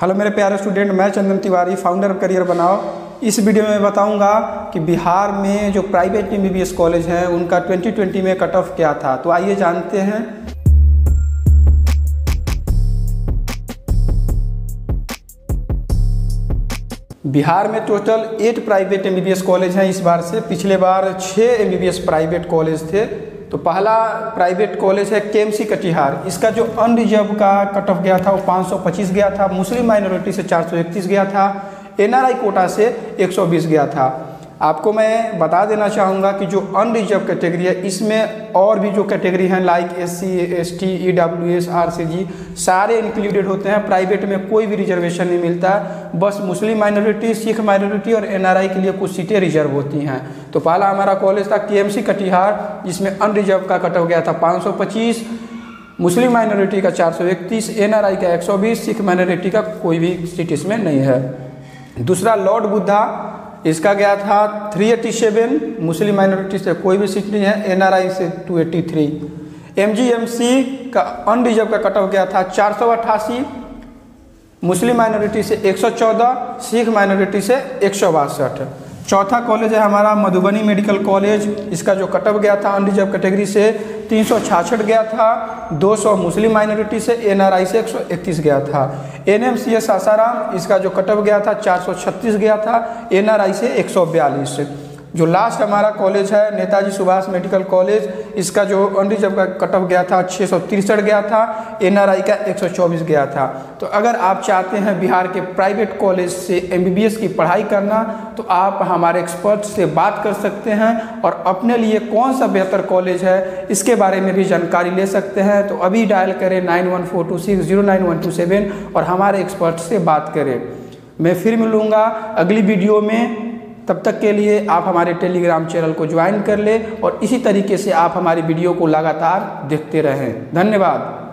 Hello मेरे प्यारे student, मैं Chandra Tiwari, founder of career Banao. इस वीडियो में बताऊंगा कि बिहार में जो प्राइवेट MBBS कॉलेज हैं उनका 2020 में कट ऑफ क्या था। तो आइए जानते हैं। बिहार में टोटल 8 प्राइवेट MBBS कॉलेज हैं इस बार से। पिछले बार 6 MBBS प्राइवेट कॉलेज थे। तो पहला प्राइवेट कॉलेज है KMC कटिहार। इसका जो अनरिजर्व का कट ऑफ गया था वो 525 गया था। मुस्लिम माइनॉरिटी से 431 गया था। NRI कोटा से 120 गया था। आपको मैं बता देना चाहूँगा कि जो अनरिजर्व कैटेगरी है इसमें और भी जो कैटेगरी हैं like SC ST EWS RCG सारे इंक्लूडेड होते हैं। प्राइवेट में कोई भी रिजर्वेशन नहीं मिलता, बस मुस्लिम माइनॉरिटी, सिख माइनॉरिटी और NRI के लिए कुछ सीटें रिजर्व होती हैं। तो पहला हमारा कॉलेज था KMC कटिहार, जिसमें अनरिजर्व का कट हो गया था 525, मुस्लिम माइनॉरिटी का 431, NRI का 120, सिख माइनॉरिटी का कोई भी सीट इसमें नहीं है। दूसरा लॉर्ड बुद्धा, इसका गया था 387, मुस्लिम माइनॉरिटी से कोई भी सीट नहीं है, NRI से 283। MGMC का अनरिजर्व का कट ऑफ गया था 488, मुस्लिम माइनॉरिटी से 114, सिख माइनॉरिटी से 162। चौथा कॉलेज है हमारा मधुबनी मेडिकल कॉलेज। इसका जो कट ऑफ गया था अनरिजर्व कैटेगरी से 366 गया था, 200 मुस्लिम माइनॉरिटी से, NRI से 131 गया था। NMCS आसाराम, इसका जो कट ऑफ गया था 436 गया था, NRI से 142। जो लास्ट हमारा कॉलेज है नेताजी सुभाष मेडिकल कॉलेज, इसका जो अनरिजर्व का कट ऑफ गया था 663 गया था, NRI का 124 गया था। तो अगर आप चाहते हैं बिहार के प्राइवेट कॉलेज से MBBS की पढ़ाई करना तो आप हमारे एक्सपर्ट से बात कर सकते हैं और अपने लिए कौन सा बेहतर कॉलेज है इसके बारे में भी जानकारी ले सकते हैं। तो अभी डायल करें 9142609127 और हमारे एक्सपर्ट से बात करें। मैं फिर मिलूँगा अगली वीडियो में। तब तक के लिए आप हमारे टेलीग्राम चैनल को ज्वाइन कर लें और इसी तरीके से आप हमारी वीडियो को लगातार देखते रहें। धन्यवाद।